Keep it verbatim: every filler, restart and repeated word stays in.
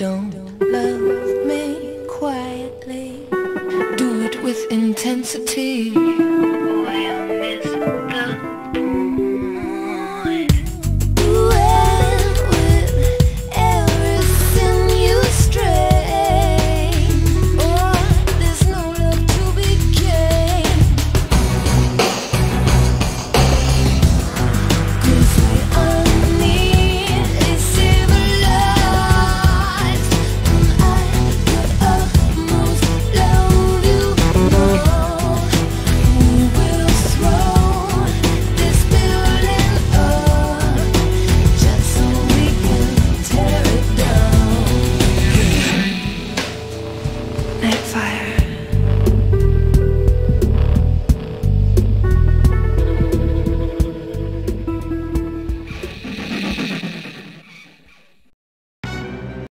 Don't love me quietly, do it with intensity.